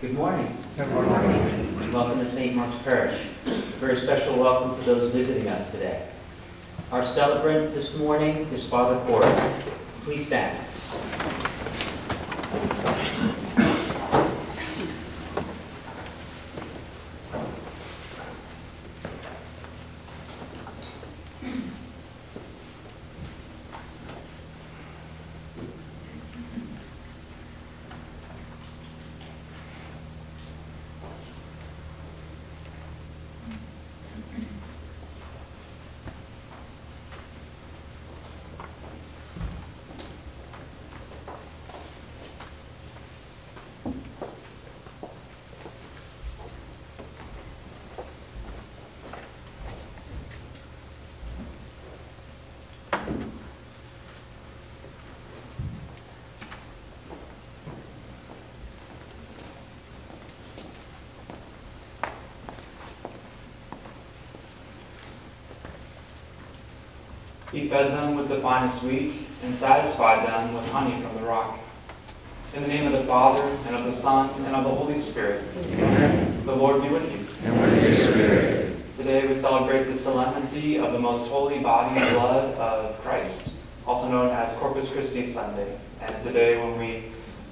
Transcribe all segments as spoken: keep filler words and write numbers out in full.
Good morning. Good morning. Good morning. Welcome to Saint Mark's Parish. A very special welcome to those visiting us today. Our celebrant this morning is Father Tufford. Please stand. He fed them with the finest wheat, and satisfied them with honey from the rock. In the name of the Father, and of the Son, and of the Holy Spirit. Amen. The Lord be with you. And with your spirit. Today we celebrate the solemnity of the most holy body and blood of Christ, also known as Corpus Christi Sunday. And today when we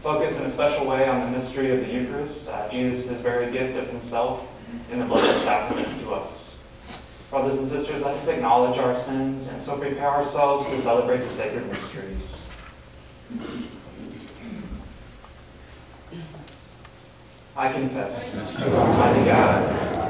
focus in a special way on the mystery of the Eucharist, uh, Jesus' very gift of himself in the Blessed Sacrament to us. Brothers and sisters, let us acknowledge our sins and so prepare ourselves to celebrate the sacred mysteries. I confess to Almighty God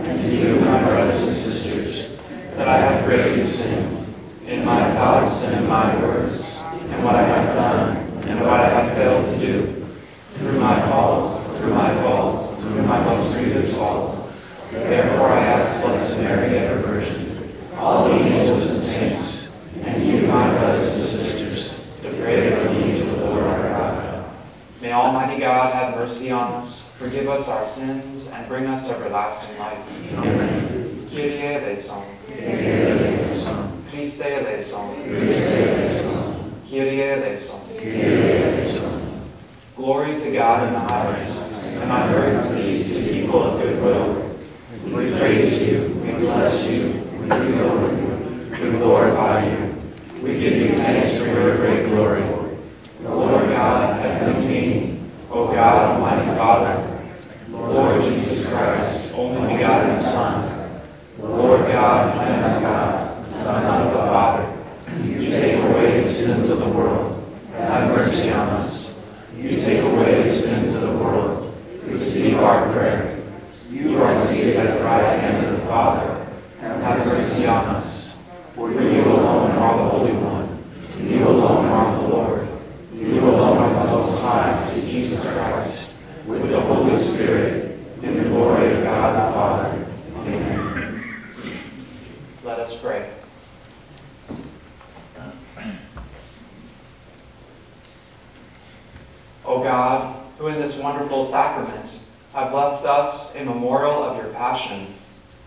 and to you, my brothers and sisters, that I have greatly sinned in my thoughts and in my words, and what I have done and what I have failed to do, through my fault, through my fault, through my most grievous fault. Therefore I ask Blessed Mary, ever Virgin, all the angels and saints, and you, my brothers and sisters, to pray for me to the Lord our God. May Almighty God have mercy on us, forgive us our sins, and bring us to everlasting life. Amen. Kyrie eleison. Kyrie eleison. Christe eleison. Christe eleison. Kyrie eleison. Kyrie eleison. Glory to God in the highest, and on earth peace to people of good will. We praise you, we bless you, we adore you, we glorify you. We give you thanks for your great glory. Lord God, heavenly King, O God, almighty Father, Lord Jesus Christ, only begotten Son, Lord God, Lamb of God, Son of the Father, you take away the sins of the world, have mercy on us. You take away the sins of the world, receive our prayer. You are seated at the right hand of the Father, and have mercy on us. For you alone are the Holy One, you alone are the Lord, you alone are the Most High, to Jesus Christ, with the Holy Spirit, in the glory of God the Father. Amen. Let us pray. O God, who in this wonderful sacrament have left us a memorial of your passion,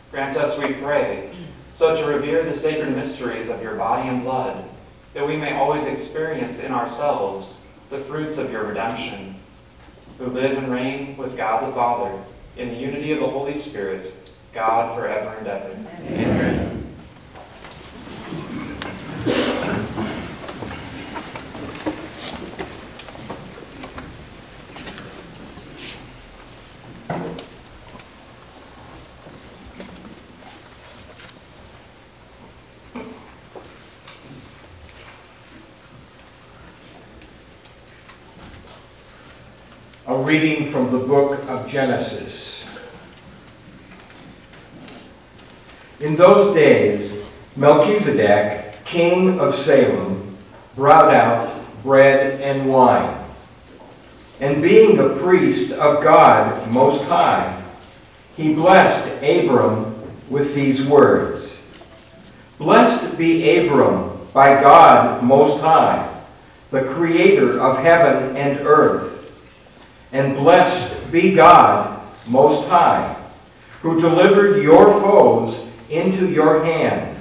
grant us, we pray, so to revere the sacred mysteries of your body and blood, that we may always experience in ourselves the fruits of your redemption, who live and reign with God the Father, in the unity of the Holy Spirit, God forever and ever. Amen. Amen. Reading from the book of Genesis. In those days, Melchizedek, king of Salem, brought out bread and wine. And being a priest of God Most High, he blessed Abram with these words. Blessed be Abram by God Most High, the creator of heaven and earth. And blessed be God Most High, who delivered your foes into your hand.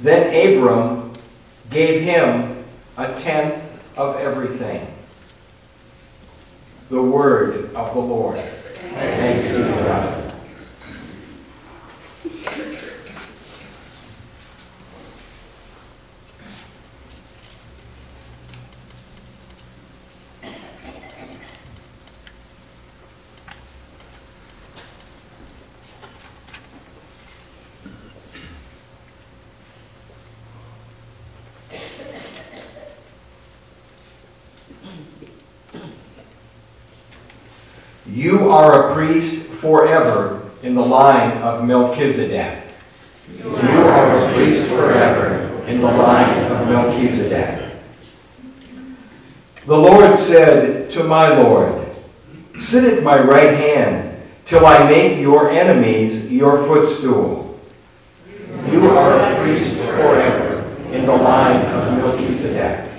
Then Abram gave him a tenth of everything. The word of the Lord. Thanks be to God. You are a priest forever in the line of Melchizedek. You are a priest forever in the line of Melchizedek. The Lord said to my Lord, sit at my right hand till I make your enemies your footstool. You are a priest forever in the line of Melchizedek.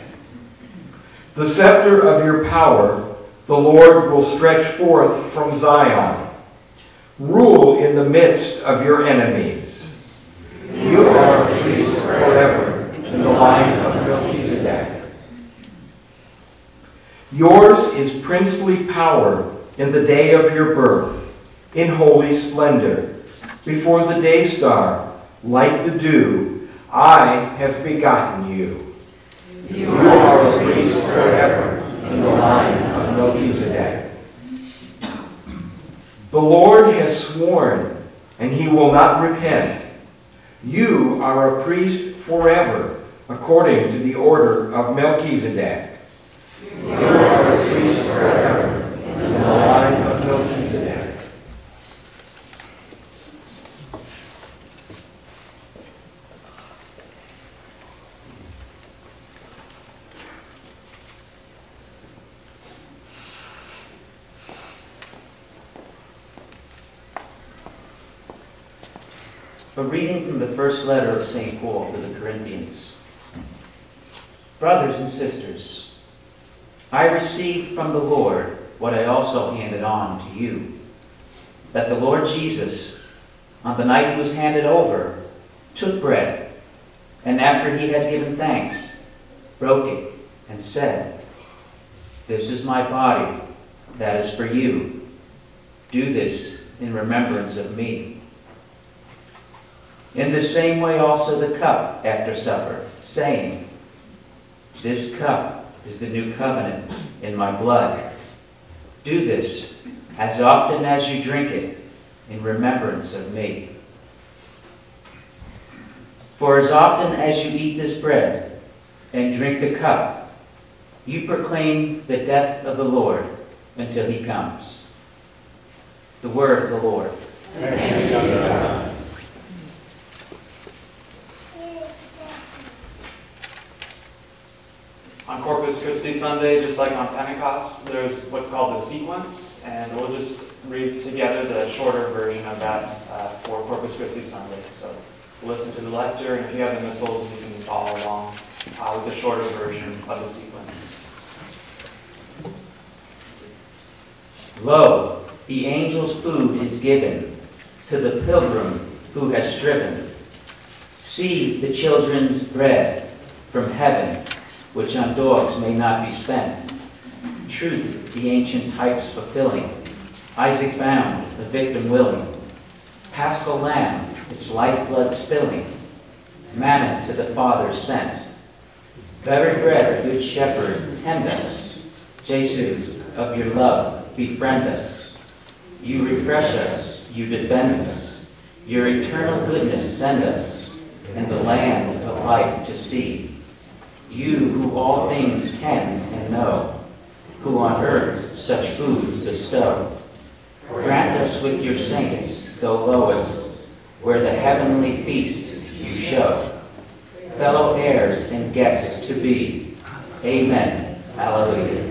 The scepter of your power the Lord will stretch forth from Zion. Rule in the midst of your enemies. You are a priest forever in the line of Melchizedek. Yours is princely power in the day of your birth, in holy splendor. Before the day star, like the dew, I have begotten you. You are a priest forever in the line of Melchizedek. The Lord has sworn, and he will not repent. You are a priest forever, according to the order of Melchizedek. You are a priest forever, in the line of Melchizedek. A reading from the first letter of Saint Paul to the Corinthians. Brothers and sisters, I received from the Lord what I also handed on to you, that the Lord Jesus, on the night he was handed over, took bread, and after he had given thanks, broke it and said, this is my body, that is for you. Do this in remembrance of me. In the same way also the cup after supper, saying, this cup is the new covenant in my blood. Do this, as often as you drink it, in remembrance of me. For as often as you eat this bread and drink the cup, you proclaim the death of the Lord until he comes. The word of the Lord. Thanks be to God. On Corpus Christi Sunday, just like on Pentecost, there's what's called the sequence, and we'll just read together the shorter version of that uh, for Corpus Christi Sunday. So listen to the lecture, and if you have the missals, you can follow along uh, with the shorter version of the sequence. Lo, the angel's food is given to the pilgrim who has striven. See the children's bread from heaven, which on dogs may not be spent. Truth, the ancient types fulfilling. Isaac bound, the victim willing. Paschal lamb, its lifeblood spilling. Manna to the Father sent. Very bread, good shepherd, tend us. Jesus, of your love, befriend us. You refresh us, you defend us. Your eternal goodness send us, and the land of life to see. You who all things can and know, who on earth such food bestow. Grant us with your saints, though lowest, where the heavenly feast you show. Fellow heirs and guests to be. Amen. Hallelujah.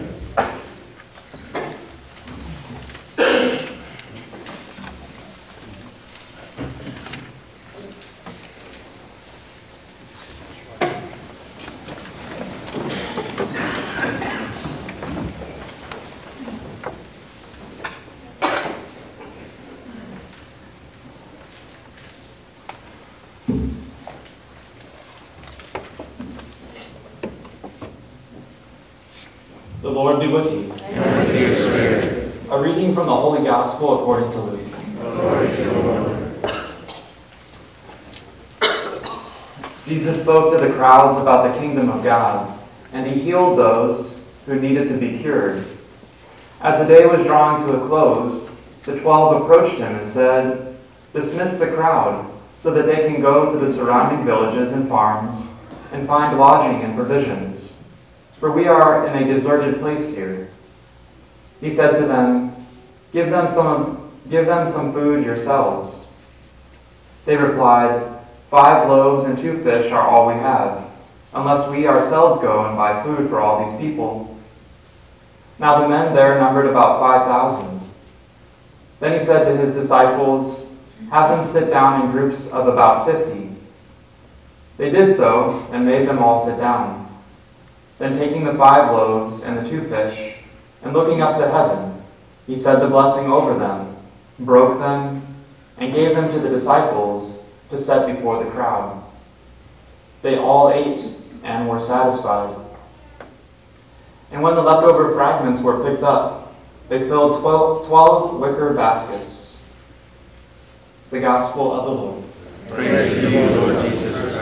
The Lord be with you. And with your spirit. A reading from the Holy Gospel according to Luke. Glory to the Lord. Jesus spoke to the crowds about the kingdom of God, and he healed those who needed to be cured. As the day was drawing to a close, the twelve approached him and said, "Dismiss the crowd, so that they can go to the surrounding villages and farms and find lodging and provisions, for we are in a deserted place here." He said to them, "Give them some, give them some food yourselves." They replied, "Five loaves and two fish are all we have, unless we ourselves go and buy food for all these people." Now the men there numbered about five thousand. Then he said to his disciples, "Have them sit down in groups of about fifty. They did so and made them all sit down. Then taking the five loaves and the two fish, and looking up to heaven, he said the blessing over them, broke them, and gave them to the disciples to set before the crowd. They all ate and were satisfied. And when the leftover fragments were picked up, they filled twelve, twelve wicker baskets." The Gospel of the Lord. Praise to you, Lord Jesus Christ.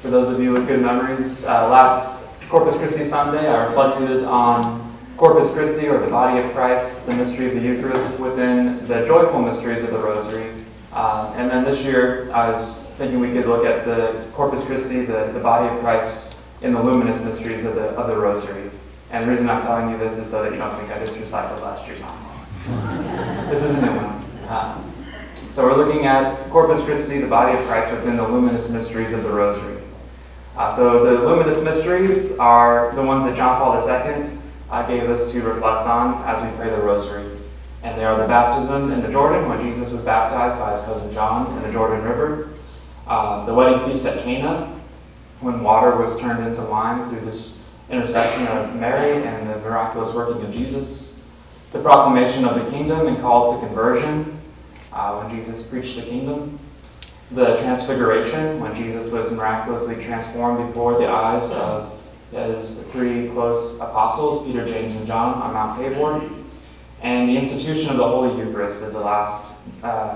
For those of you with good memories, uh, last Corpus Christi Sunday, I reflected on Corpus Christi, or the body of Christ, the mystery of the Eucharist within the joyful mysteries of the Rosary. Uh, and then this year, I was thinking we could look at the Corpus Christi, the, the body of Christ, in the luminous mysteries of the, of the Rosary. And the reason I'm telling you this is so that you don't think I just recycled last year's song. This is a new one. Uh, so we're looking at Corpus Christi, the body of Christ, within the luminous mysteries of the Rosary. Uh, so the luminous mysteries are the ones that John Paul the Second uh, gave us to reflect on as we pray the Rosary. And they are the baptism in the Jordan, when Jesus was baptized by his cousin John in the Jordan River. Uh, the wedding feast at Cana, when water was turned into wine through this intercession of Mary and the miraculous working of Jesus. The proclamation of the kingdom and call to conversion, uh, when Jesus preached the kingdom. The transfiguration, when Jesus was miraculously transformed before the eyes of his three close apostles, Peter, James, and John, on Mount Tabor. And the institution of the Holy Eucharist is the last uh,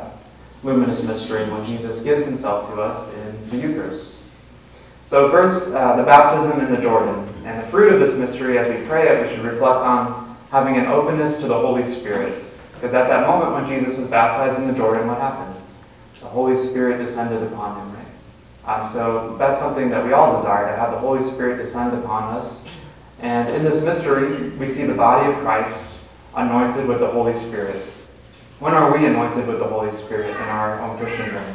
luminous mystery, when Jesus gives himself to us in the Eucharist. So first, uh, the baptism in the Jordan. And the fruit of this mystery, as we pray it, we should reflect on having an openness to the Holy Spirit. Because at that moment when Jesus was baptized in the Jordan, what happened? The Holy Spirit descended upon him, right? Um, so that's something that we all desire, to have the Holy Spirit descend upon us. And in this mystery, we see the body of Christ anointed with the Holy Spirit. When are we anointed with the Holy Spirit in our own Christian journey?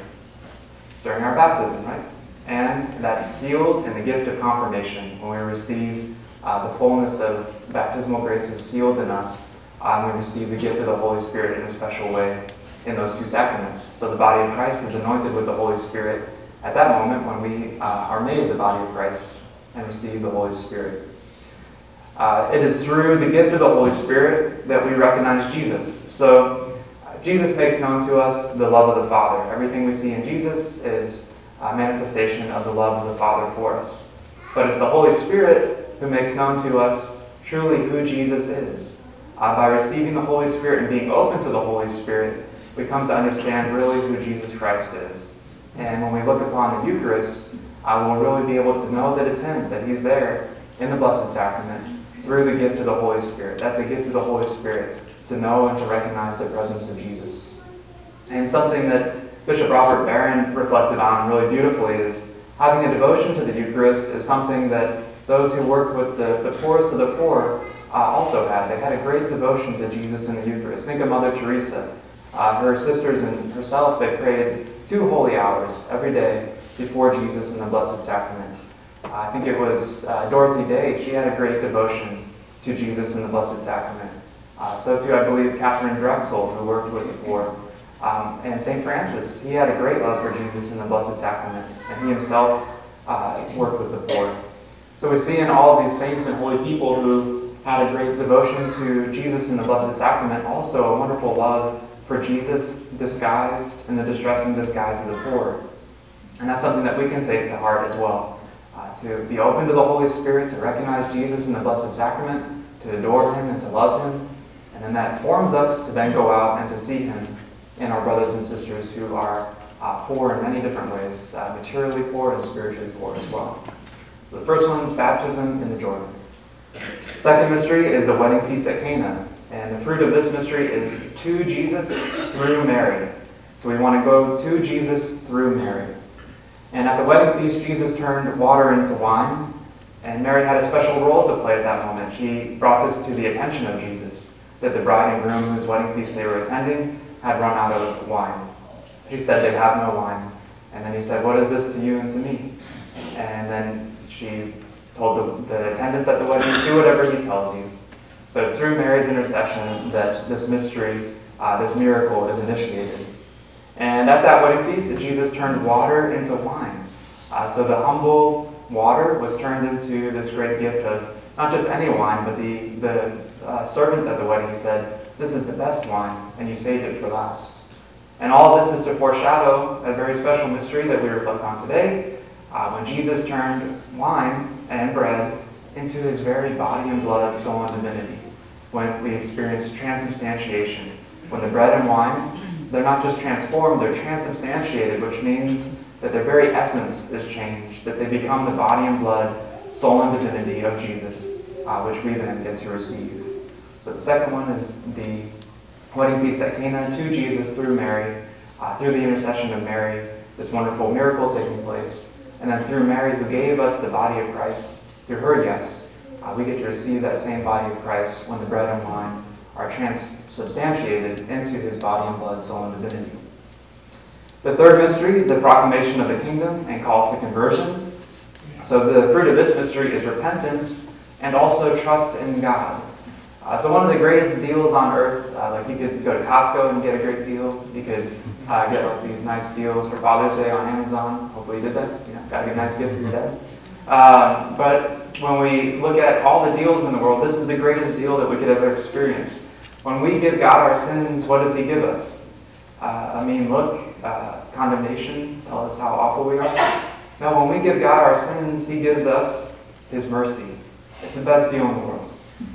During our baptism, right? And that's sealed in the gift of confirmation. When we receive uh, the fullness of baptismal grace is sealed in us, um, we receive the gift of the Holy Spirit in a special way in those two sacraments. So the body of Christ is anointed with the Holy Spirit at that moment when we uh, are made the body of Christ and receive the Holy Spirit. Uh, it is through the gift of the Holy Spirit that we recognize Jesus. So uh, Jesus makes known to us the love of the Father. Everything we see in Jesus is a manifestation of the love of the Father for us. But it's the Holy Spirit who makes known to us truly who Jesus is. Uh, by receiving the Holy Spirit and being open to the Holy Spirit, we come to understand really who Jesus Christ is. And when we look upon the Eucharist, uh, we'll really be able to know that it's him, that he's there in the Blessed Sacrament through the gift of the Holy Spirit. That's a gift of the Holy Spirit, to know and to recognize the presence of Jesus. And something that Bishop Robert Barron reflected on really beautifully is having a devotion to the Eucharist is something that those who worked with the, the poorest of the poor uh, also had. They had a great devotion to Jesus in the Eucharist. Think of Mother Teresa. Uh, her sisters and herself, they prayed two holy hours every day before Jesus in the Blessed Sacrament. Uh, I think it was uh, Dorothy Day. She had a great devotion to Jesus in the Blessed Sacrament. Uh, so too, I believe, Catherine Drexel, who worked with the poor. Um, and Saint Francis, he had a great love for Jesus in the Blessed Sacrament, and he himself uh, worked with the poor. So we see in all of these saints and holy people who had a great devotion to Jesus in the Blessed Sacrament also a wonderful love for Jesus disguised in the distress and disguise of the poor. And that's something that we can take to heart as well. Uh, to be open to the Holy Spirit, to recognize Jesus in the Blessed Sacrament, to adore Him and to love Him. And then that forms us to then go out and to see Him in our brothers and sisters who are uh, poor in many different ways, uh, materially poor and spiritually poor as well. So the first one is baptism in the Jordan. The second mystery is the wedding feast at Cana. And the fruit of this mystery is to Jesus through Mary. So we want to go to Jesus through Mary. And at the wedding feast, Jesus turned water into wine. And Mary had a special role to play at that moment. She brought this to the attention of Jesus, that the bride and groom whose wedding feast they were attending had run out of wine. She said, "They have no wine." And then he said, "What is this to you and to me?" And then she told the, the attendants at the wedding, "Do whatever he tells you." So it's through Mary's intercession that this mystery, uh, this miracle is initiated. And at that wedding feast, Jesus turned water into wine. Uh, so the humble water was turned into this great gift of not just any wine, but the, the uh, servant at the wedding said, "This is the best wine, and you saved it for last." And all this is to foreshadow a very special mystery that we reflect on today, uh, when Jesus turned wine and bread into his very body and blood, soul, and divinity, when we experience transubstantiation. When the bread and wine, they're not just transformed, they're transubstantiated, which means that their very essence is changed, that they become the body and blood, soul, and divinity of Jesus, uh, which we then get to receive. So the second one is the wedding feast at Cana to Jesus through Mary, uh, through the intercession of Mary, this wonderful miracle taking place, and then through Mary who gave us the body of Christ, through her yes, uh, we get to receive that same body of Christ when the bread and wine are transubstantiated into his body and blood, soul, and divinity. The third mystery, the proclamation of the kingdom and call to conversion. So the fruit of this mystery is repentance and also trust in God. Uh, so one of the greatest deals on earth, uh, like you could go to Costco and get a great deal. You could uh, get like, these nice deals for Father's Day on Amazon. Hopefully you did that. You know, got a good, nice gift for your dad. Uh, but when we look at all the deals in the world, this is the greatest deal that we could ever experience. When we give God our sins, what does He give us? Uh, I mean, look, uh, condemnation, tell us how awful we are. No, when we give God our sins, He gives us His mercy. It's the best deal in the world.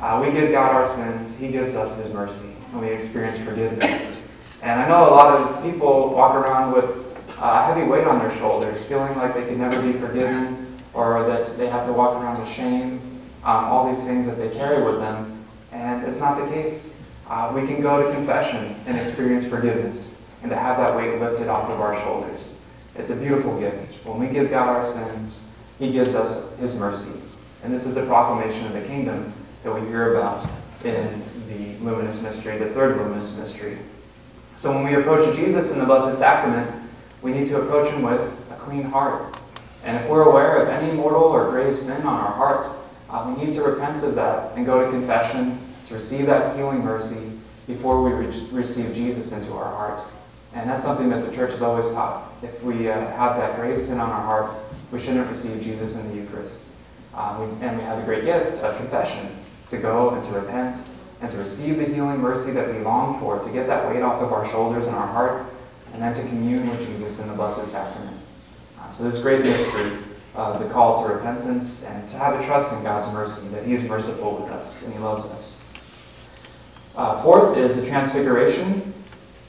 Uh, we give God our sins, He gives us His mercy, and we experience forgiveness. And I know a lot of people walk around with a heavy weight on their shoulders, feeling like they can never be forgiven, or that they have to walk around with shame, um, all these things that they carry with them, and it's not the case. Uh, we can go to confession and experience forgiveness, and to have that weight lifted off of our shoulders. It's a beautiful gift. When we give God our sins, He gives us His mercy. And this is the proclamation of the kingdom that we hear about in the luminous mystery, the third luminous mystery. So when we approach Jesus in the Blessed Sacrament, we need to approach Him with a clean heart. And if we're aware of any mortal or grave sin on our heart, uh, we need to repent of that and go to confession to receive that healing mercy before we re receive Jesus into our heart. And that's something that the Church has always taught. If we uh, have that grave sin on our heart, we shouldn't receive Jesus in the Eucharist. Uh, we, and we have the great gift of confession to go and to repent and to receive the healing mercy that we long for, to get that weight off of our shoulders and our heart, and then to commune with Jesus in the Blessed Sacrament. So this great mystery, uh, the call to repentance and to have a trust in God's mercy, that He is merciful with us and He loves us. Uh, fourth is the Transfiguration.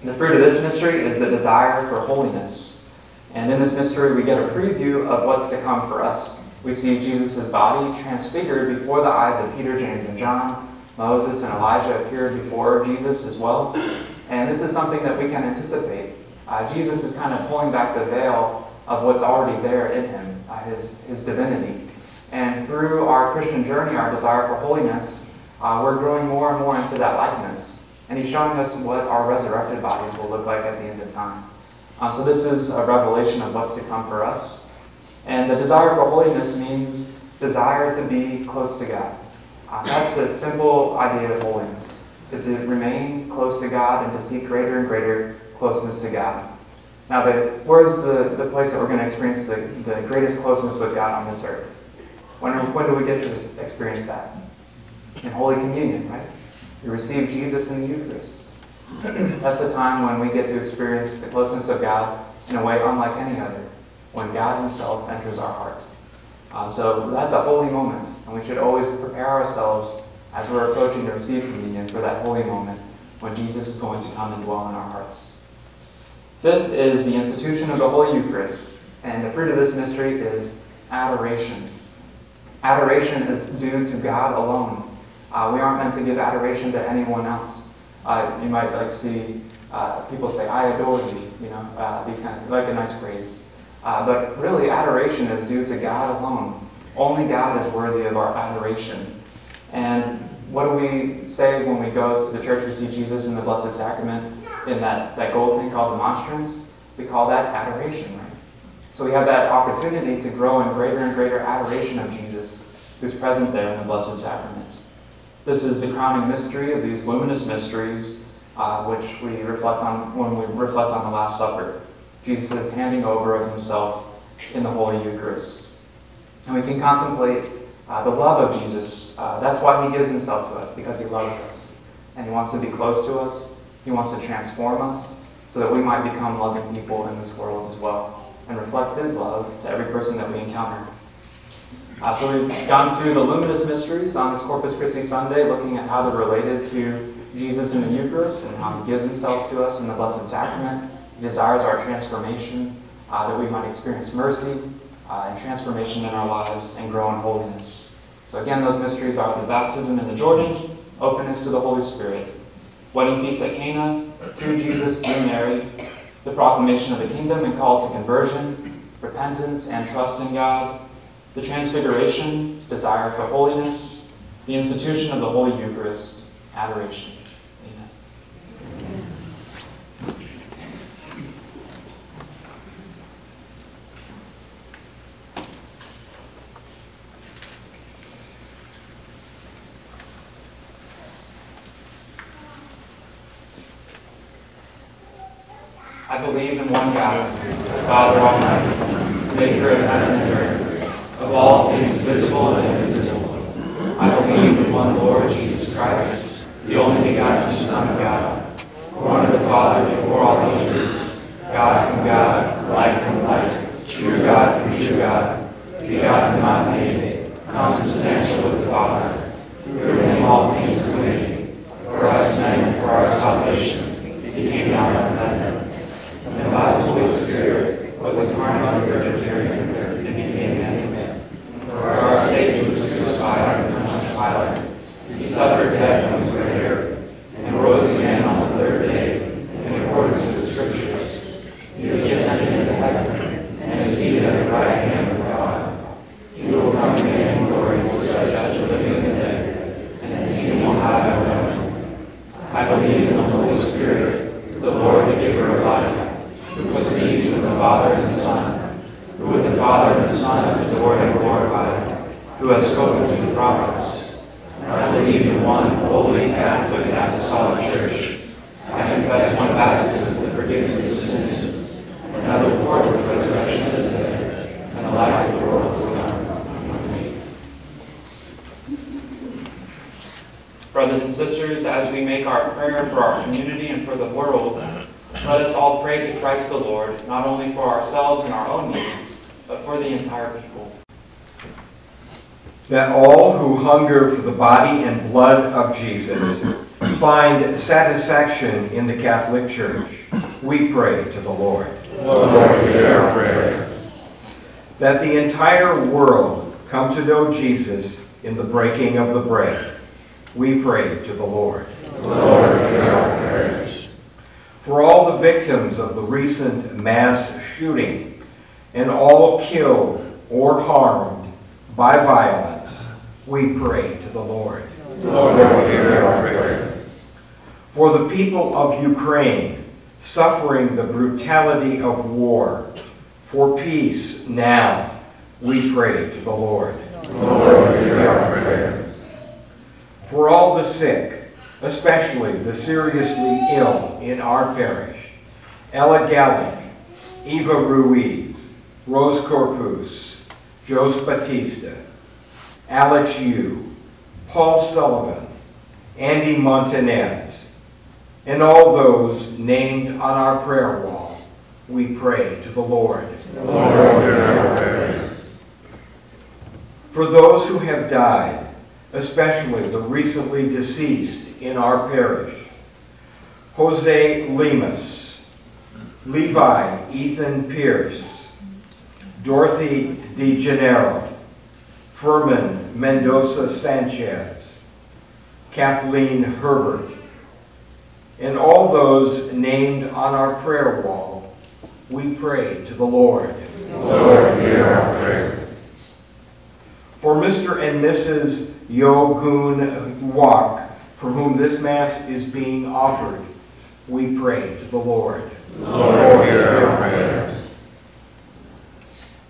The fruit of this mystery is the desire for holiness. And in this mystery, we get a preview of what's to come for us. We see Jesus' body transfigured before the eyes of Peter, James, and John. Moses and Elijah appeared before Jesus as well. And this is something that we can anticipate. Uh, Jesus is kind of pulling back the veil of what's already there in Him, uh, his, his divinity. And through our Christian journey, our desire for holiness, uh, we're growing more and more into that likeness. And He's showing us what our resurrected bodies will look like at the end of time. Um, so this is a revelation of what's to come for us. And the desire for holiness means desire to be close to God. Uh, that's the simple idea of holiness, is to remain close to God and to seek greater and greater closeness to God. Now, the, where's the, the place that we're going to experience the, the greatest closeness with God on this earth? When, when do we get to experience that? In Holy Communion, right? We receive Jesus in the Eucharist. That's a time when we get to experience the closeness of God in a way unlike any other, when God himself enters our heart. Um, so that's a holy moment, and we should always prepare ourselves as we're approaching to receive communion for that holy moment when Jesus is going to come and dwell in our hearts. Fifth is the institution of the Holy Eucharist, and the fruit of this mystery is adoration. Adoration is due to God alone. Uh, we aren't meant to give adoration to anyone else. Uh, you might like see uh, people say, "I adore thee," you know, uh, these kind of like a nice phrase. Uh, but really, adoration is due to God alone. Only God is worthy of our adoration. And what do we say when we go to the church to see Jesus in the Blessed Sacrament in that, that gold thing called the monstrance? We call that adoration, right? So we have that opportunity to grow in greater and greater adoration of Jesus, who's present there in the Blessed Sacrament. This is the crowning mystery of these luminous mysteries, uh, which we reflect on when we reflect on the Last Supper. Jesus is handing over of himself in the Holy Eucharist. And we can contemplate uh, the love of Jesus. Uh, that's why he gives himself to us, because he loves us. And he wants to be close to us. He wants to transform us so that we might become loving people in this world as well and reflect his love to every person that we encounter. Uh, so we've gone through the luminous mysteries on this Corpus Christi Sunday, looking at how they're related to Jesus in the Eucharist and how he gives himself to us in the Blessed Sacrament. Desires our transformation, uh, that we might experience mercy uh, and transformation in our lives and grow in holiness. So again, those mysteries are the baptism in the Jordan, openness to the Holy Spirit, wedding feast at Cana, through Jesus, through Mary, the proclamation of the kingdom and call to conversion, repentance and trust in God, the transfiguration, desire for holiness, the institution of the Holy Eucharist, adoration. I believe in one God, the Father Almighty, maker of heaven and earth, of all things visible and invisible. I believe in one Lord Jesus Christ, the only begotten Son of God, born of the Father before all ages, God from God, light from light, true God from true God, begotten, not made, consubstantial with the Father. Through him all things were made, for us men and for our salvation, he came down from heaven. And by the Holy Spirit was incarnate of the Virgin Mary and became man. For our sake he was crucified under Pontius Pilate. He suffered death and was buried, and rose again on the third day, in accordance with the Scriptures. He was ascended into heaven and is seated at the right hand of God. He will come again in glory to judge the living and the dead, and his kingdom will have no end. I believe in the Holy Spirit, the Lord, the giver of life, who proceeds with the Father and the Son, who with the Father and the Son is adored and glorified, who has spoken to the prophets. And I believe in one holy, Catholic, and apostolic Church. I confess one baptism for the forgiveness of sins, and I look forward to the resurrection of the dead and the life of the world to come. Amen. Brothers and sisters, as we make our prayer for our community and for the world, let us all pray to Christ the Lord, not only for ourselves and our own needs, but for the entire people. That all who hunger for the body and blood of Jesus find satisfaction in the Catholic Church, we pray to the Lord. Lord, hear our prayer. That the entire world come to know Jesus in the breaking of the bread, we pray to the Lord. Lord, hear our prayer. For all the victims of the recent mass shooting and all killed or harmed by violence, we pray to the Lord. Lord, hear our prayer. For the people of Ukraine suffering the brutality of war, for peace now, we pray to the Lord. Lord, hear our prayer. For all the sick, especially the seriously ill in our parish, Ella Gelling, Eva Ruiz, Rose Corpus, Jose Batista, Alex Yu, Paul Sullivan, Andy Montanez, and all those named on our prayer wall, we pray to the Lord. Lord, for those who have died, especially the recently deceased in our parish, Jose Lemus, Levi Ethan Pierce, Dorothy DeGenero, Furman Mendoza Sanchez, Kathleen Herbert, and all those named on our prayer wall, we pray to the Lord. Lord, hear our prayers. For Mister and Missus Yogun Wok, for whom this Mass is being offered, we pray to the Lord. Lord, hear our prayers.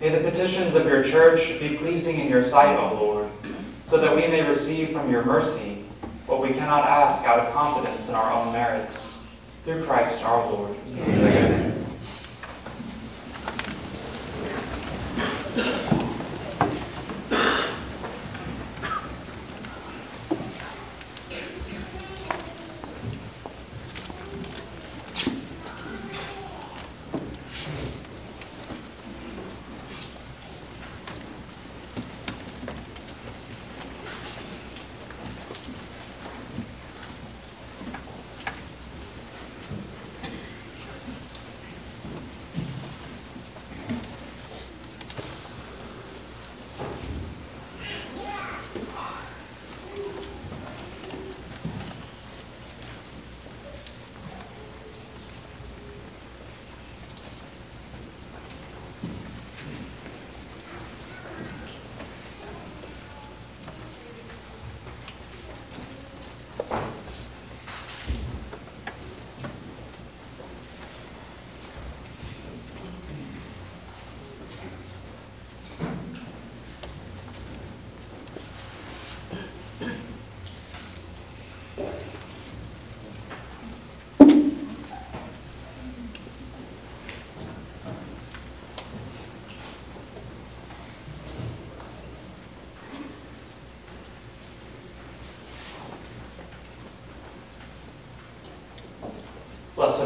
May the petitions of your church be pleasing in your sight, O Lord, so that we may receive from your mercy what we cannot ask out of confidence in our own merits. Through Christ our Lord. Amen. Blessed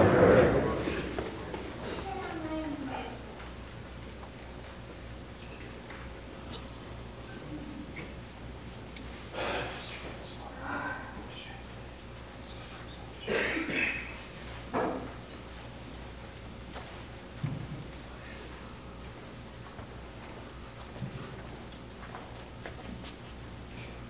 of prayer.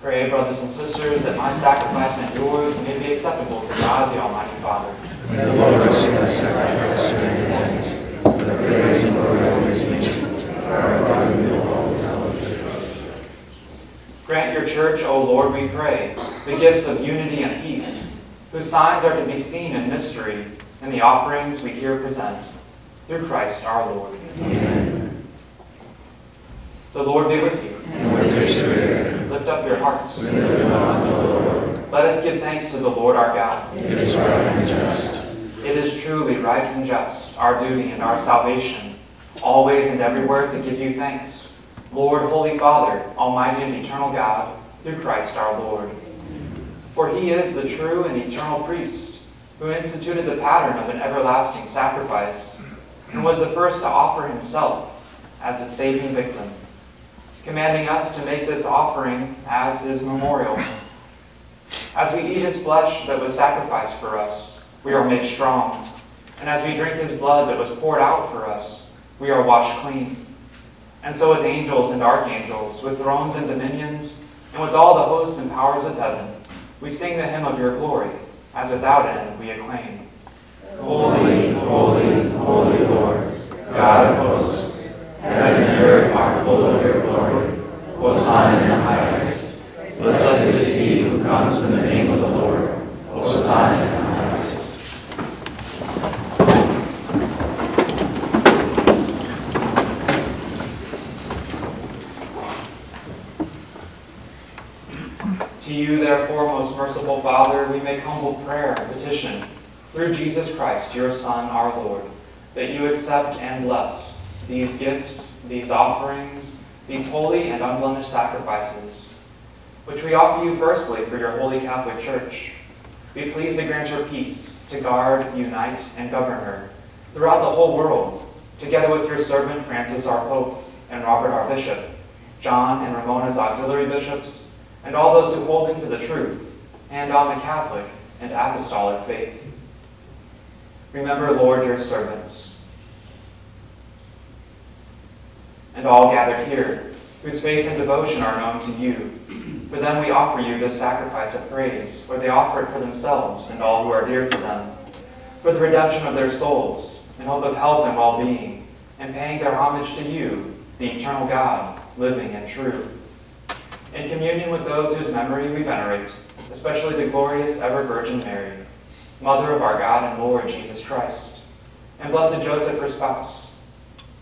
Pray, brothers and sisters, that my sacrifice and yours may be acceptable to God, the Almighty Father. May the Lord receive the sacrifice of your hands, for the praise and glory of his name, our God and the Holy Spirit. Grant your church, O Lord, we pray, the gifts of unity and peace, whose signs are to be seen in mystery, and the offerings we here present. Through Christ our Lord. Amen. The Lord be with you. And with your spirit. Lift up your hearts. We lift them up to the Lord. Let us give thanks to the Lord our God. It is right and just. It is truly right and just, our duty and our salvation, always and everywhere to give you thanks, Lord, Holy Father, Almighty and Eternal God, through Christ our Lord. For he is the true and eternal priest, who instituted the pattern of an everlasting sacrifice, and was the first to offer himself as the saving victim, commanding us to make this offering as his memorial. As we eat his flesh that was sacrificed for us, we are made strong. And as we drink his blood that was poured out for us, we are washed clean. And so with angels and archangels, with thrones and dominions, and with all the hosts and powers of heaven, we sing the hymn of your glory, as without end we acclaim. Holy, holy, holy Lord, God of hosts, heaven and earth are full of your glory. Hosanna in the highest. Blessed is he who comes in the name of the Lord. Hosanna in the highest. To you, therefore, most merciful Father, we make humble prayer and petition, through Jesus Christ, your Son, our Lord, that you accept and bless these gifts, these offerings, these holy and unblemished sacrifices, which we offer you firstly for your holy Catholic Church. Be pleased to grant her peace, to guard, unite, and govern her throughout the whole world, together with your servant Francis, our Pope, and Robert, our Bishop, John and Ramona's auxiliary bishops, and all those who hold into the truth and on the Catholic and apostolic faith. Remember, Lord, your servants, and all gathered here, whose faith and devotion are known to you. For them we offer you this sacrifice of praise, where they offer it for themselves and all who are dear to them, for the redemption of their souls, in hope of health and well-being, and paying their homage to you, the eternal God, living and true. In communion with those whose memory we venerate, especially the glorious ever-Virgin Mary, Mother of our God and Lord Jesus Christ, and blessed Joseph, her spouse,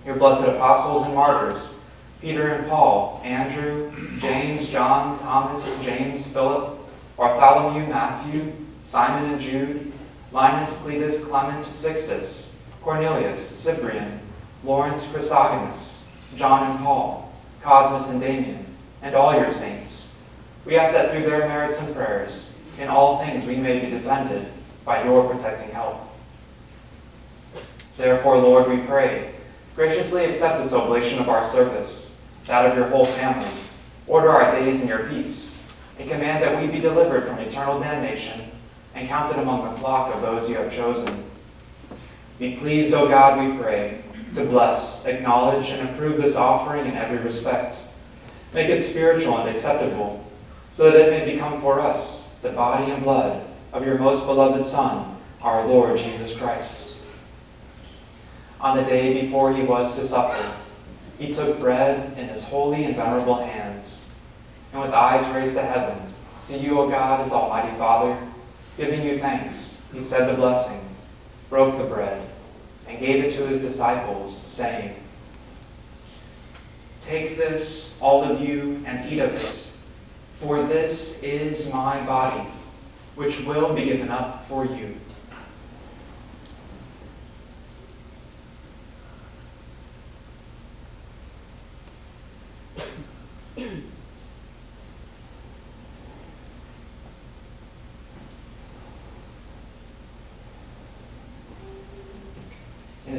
your blessed apostles and martyrs, Peter and Paul, Andrew, James, John, Thomas, James, Philip, Bartholomew, Matthew, Simon and Jude, Linus, Cletus, Clement, Sixtus, Cornelius, Cyprian, Lawrence, Chrysogonus, John and Paul, Cosmas and Damian, and all your saints. We ask that through their merits and prayers, in all things we may be defended by your protecting help. Therefore, Lord, we pray, graciously accept this oblation of our service, that of your whole family, order our days in your peace, and command that we be delivered from eternal damnation and counted among the flock of those you have chosen. Be pleased, O God, we pray, to bless, acknowledge, and approve this offering in every respect. Make it spiritual and acceptable, so that it may become for us the body and blood of your most beloved Son, our Lord Jesus Christ. On the day before he was to suffer, he took bread in his holy and venerable hands, and with eyes raised to heaven, to you, O God, as Almighty Father, giving you thanks, he said the blessing, broke the bread, and gave it to his disciples, saying, "Take this, all of you, and eat of it, for this is my body, which will be given up for you." In a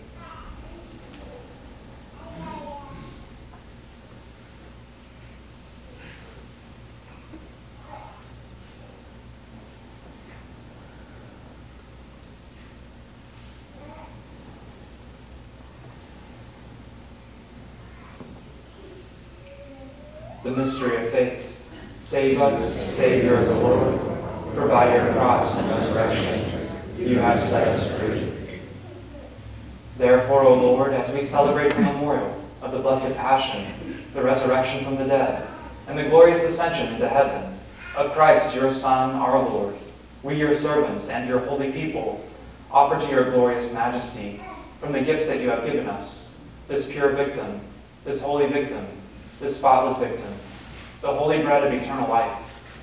The mystery of faith. Save us, Savior of the world, for by your cross and resurrection you have set us free. Therefore, O Lord, as we celebrate the memorial of the Blessed Passion, the resurrection from the dead, and the glorious ascension into heaven of Christ, your Son, our Lord, we, your servants and your holy people, offer to your glorious majesty, from the gifts that you have given us, this pure victim, this holy victim, this spotless victim, the holy bread of eternal life,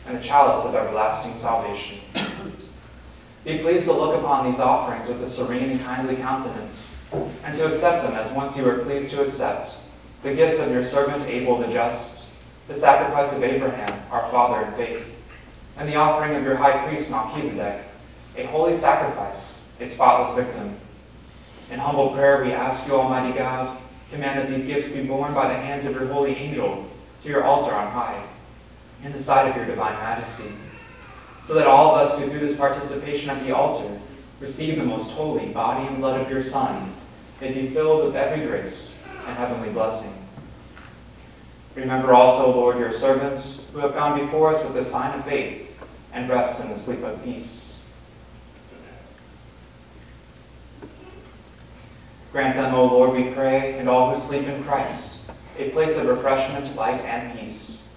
and the chalice of everlasting salvation. Be pleased to look upon these offerings with a serene and kindly countenance, and to accept them as once you were pleased to accept the gifts of your servant Abel the just, the sacrifice of Abraham, our father in faith, and the offering of your high priest Melchizedek, a holy sacrifice, a spotless victim. In humble prayer we ask you, Almighty God, command that these gifts be borne by the hands of your holy angel to your altar on high, in the sight of your divine majesty, so that all of us who through this participation at the altar receive the most holy body and blood of your Son may be filled with every grace and heavenly blessing. Remember also, Lord, your servants who have gone before us with the sign of faith and rest in the sleep of peace. Grant them, O Lord, we pray, and all who sleep in Christ, a place of refreshment, light, and peace.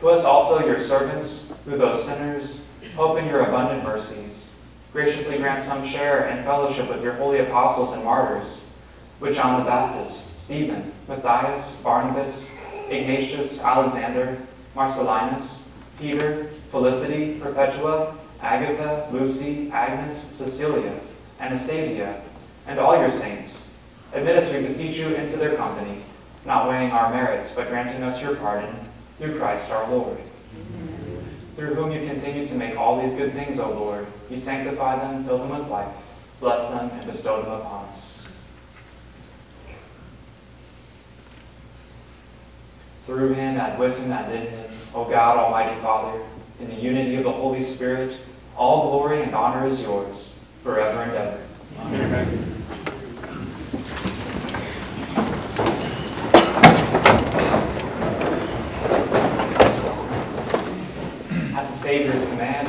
To us also, your servants, who though sinners, hope in your abundant mercies, graciously grant some share and fellowship with your holy apostles and martyrs, with John the Baptist, Stephen, Matthias, Barnabas, Ignatius, Alexander, Marcellinus, Peter, Felicity, Perpetua, Agatha, Lucy, Agnes, Cecilia, Anastasia, and all your saints. Admit us, we beseech you, into their company, not weighing our merits, but granting us your pardon, through Christ our Lord. Amen. Through whom you continue to make all these good things, O Lord. You sanctify them, fill them with life, bless them, and bestow them upon us. Through him, and with him, and in him, O God, Almighty Father, in the unity of the Holy Spirit, all glory and honor is yours, forever and ever. Amen. At the Savior's command,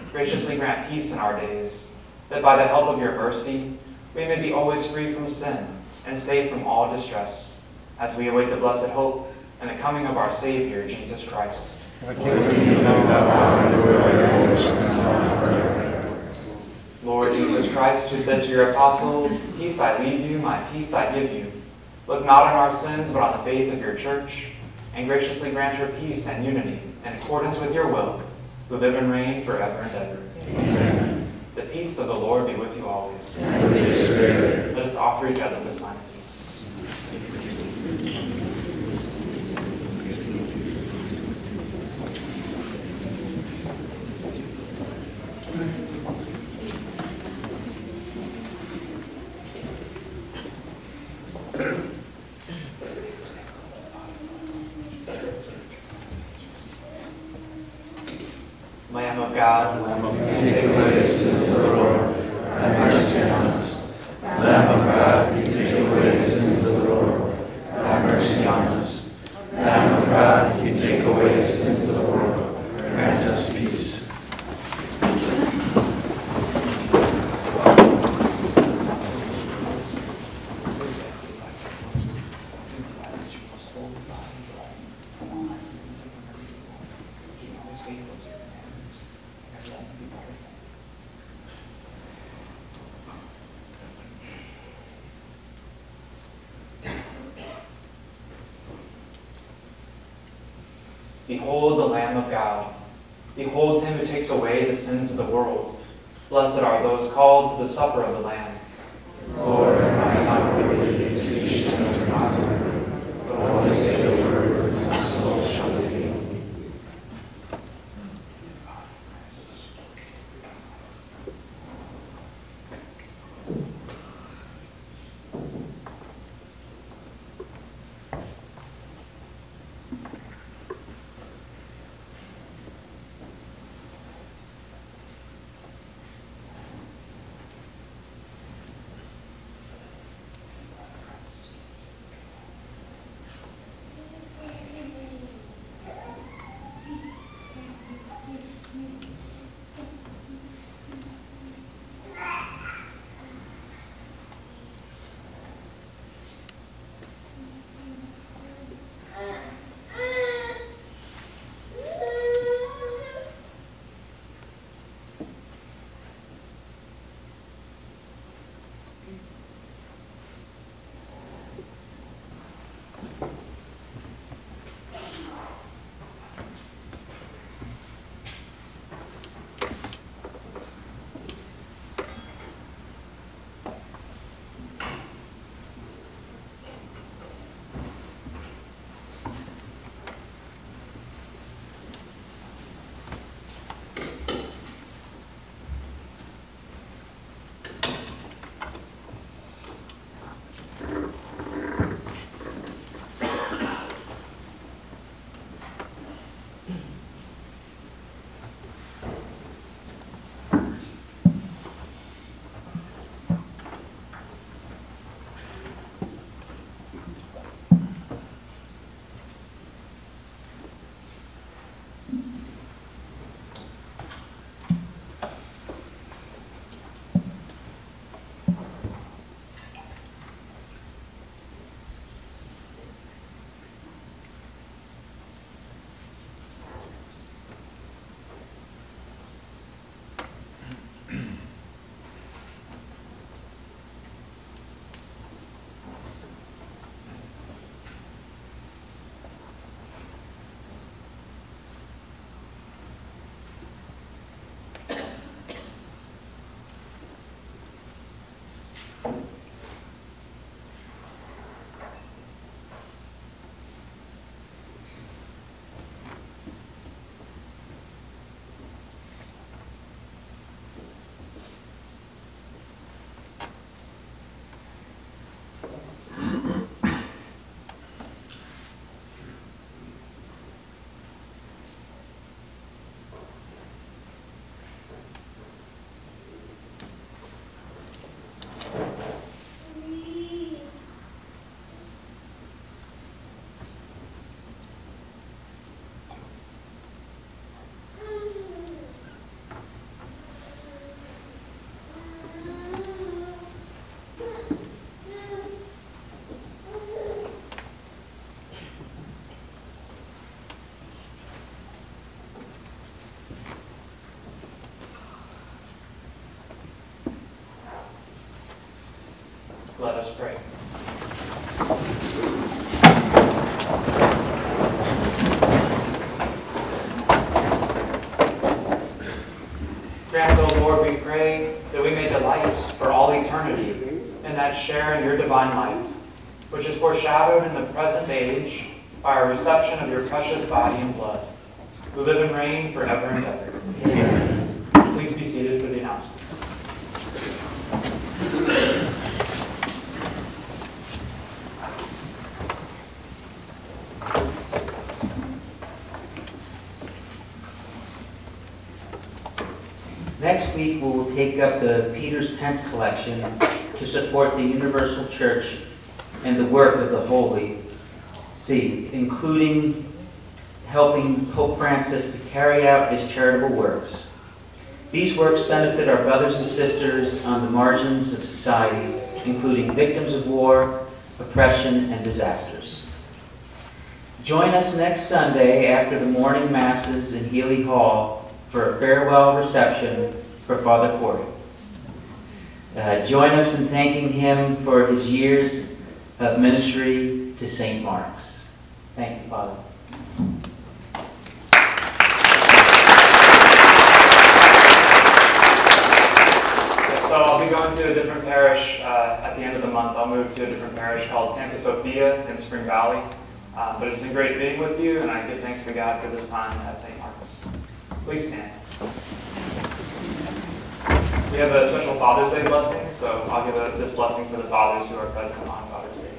Graciously grant peace in our days, that by the help of your mercy we may be always free from sin and safe from all distress, as we await the blessed hope and the coming of our Savior, Jesus Christ. Lord Jesus Christ, who said to your apostles, Peace I leave you, my peace I give you, look not on our sins, but on the faith of your church, and graciously grant her peace and unity in accordance with your will, who live and reign forever and ever. Amen. The peace of the Lord be with you always. And with your spirit. Let us offer each other the sign. Behold the Lamb of God. Behold him who takes away the sins of the world. Blessed are those called to the supper of the Lamb. Lord, I am not worthy that you should enter my door, but only say the word, and my soul shall be healed. Let us pray. Grant, O Lord, we pray, that we may delight for all eternity in that share in your divine life, which is foreshadowed in the present age by our reception of your precious body and blood, who live and reign forever and ever. Amen. Please be seated for the announcements. Next week, we will take up the Peter's Pence collection to support the Universal Church and the work of the Holy See, including helping Pope Francis to carry out his charitable works. These works benefit our brothers and sisters on the margins of society, including victims of war, oppression, and disasters. Join us next Sunday after the morning masses in Healy Hall for a farewell reception for Father Corey. Uh, join us in thanking him for his years of ministry to Saint Mark's. Thank you, Father. So I'll be going to a different parish uh, at the end of the month. I'll move to a different parish called Santa Sofia in Spring Valley. Uh, but it's been great being with you, and I give thanks to God for this time at Saint Mark's. Please stand. We have a special Father's Day blessing, so I'll give a, this blessing for the fathers who are present on Father's Day.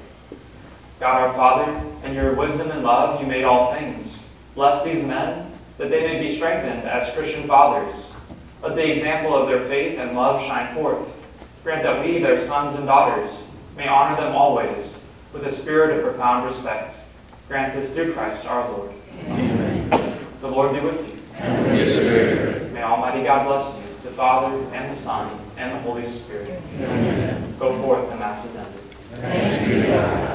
God our Father, in your wisdom and love you made all things. Bless these men, that they may be strengthened as Christian fathers. Let the example of their faith and love shine forth. Grant that we, their sons and daughters, may honor them always with a spirit of profound respect. Grant this through Christ our Lord. Amen. The Lord be with you. And with your spirit. May Almighty God bless you, the Father, and the Son, and the Holy Spirit. Amen. Go forth, the Mass is ended. Thanks be to God.